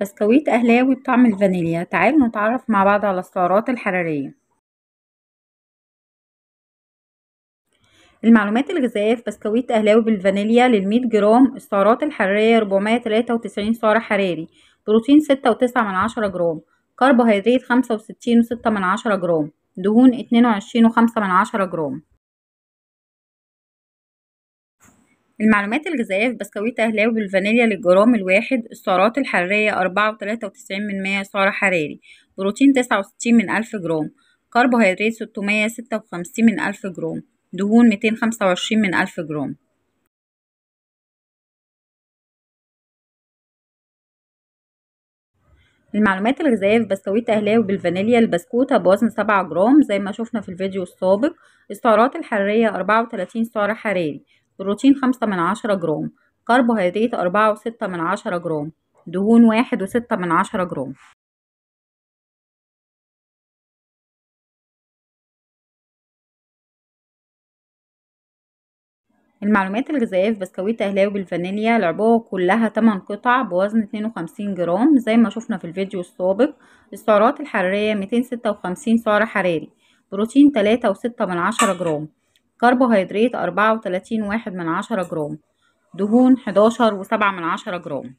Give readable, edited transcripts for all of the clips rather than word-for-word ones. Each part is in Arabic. بسكويت أهلاوي بطعم الفانيليا. تعالوا نتعرف مع بعض على السعرات الحرارية. المعلومات الغذائية في بسكويت أهلاوي بالفانيليا للمية جرام، السعرات الحرارية 493 سعر حراري، بروتين 6.9 جرام، كربوهيدرات 65.6 جرام، دهون 22.5 جرام. المعلومات الغذائية في بسكويت أهلاوي بالفانيليا للجرام الواحد، السعرات الحرارية 4.93 سعر حراري، بروتين 69 من 1000 جرام، كربوهيدرات 656 من 1000 جرام، دهون 225 من 1000 جرام. المعلومات الغذائية في بسكويت أهلاوي بالفانيليا، البسكوتة بوزن 7 جرام زي ما شفنا في الفيديو السابق، السعرات الحرارية 34 سعر حراري، بروتين 5 من 10 جرام، كربوهيدرات 4.6 جرام، دهون 1.6 جرام. المعلومات الغذائية في بسكويت أهلاوي بالفانيليا، العبوة كلها 8 قطع بوزن 52 جرام زي ما شفنا في الفيديو السابق، السعرات الحرارية 256 سعر حراري، بروتين 3.6 جرام، كربوهيدرات 34.1 جرام، دهون 11.7 جرام.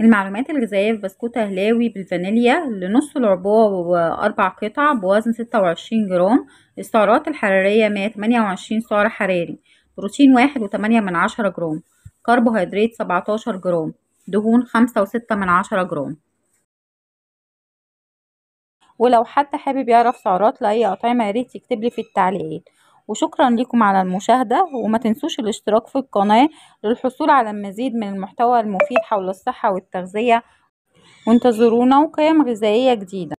المعلومات الغذائية في بسكوت أهلاوي بالفانيليا لنص العبوة و4 قطع بوزن 26 جرام، السعرات الحرارية 128 سعر حراري، بروتين 1.8 جرام، كربوهيدرات 17 جرام، دهون 5.6 جرام. ولو حد حابب يعرف سعرات لأي أطعمة ياريت يكتبلي في التعليقات. وشكرا لكم على المشاهدة، وما تنسوش الاشتراك في القناة للحصول على المزيد من المحتوى المفيد حول الصحة والتغذية، وانتظرونا وقيم غذائية جديدة.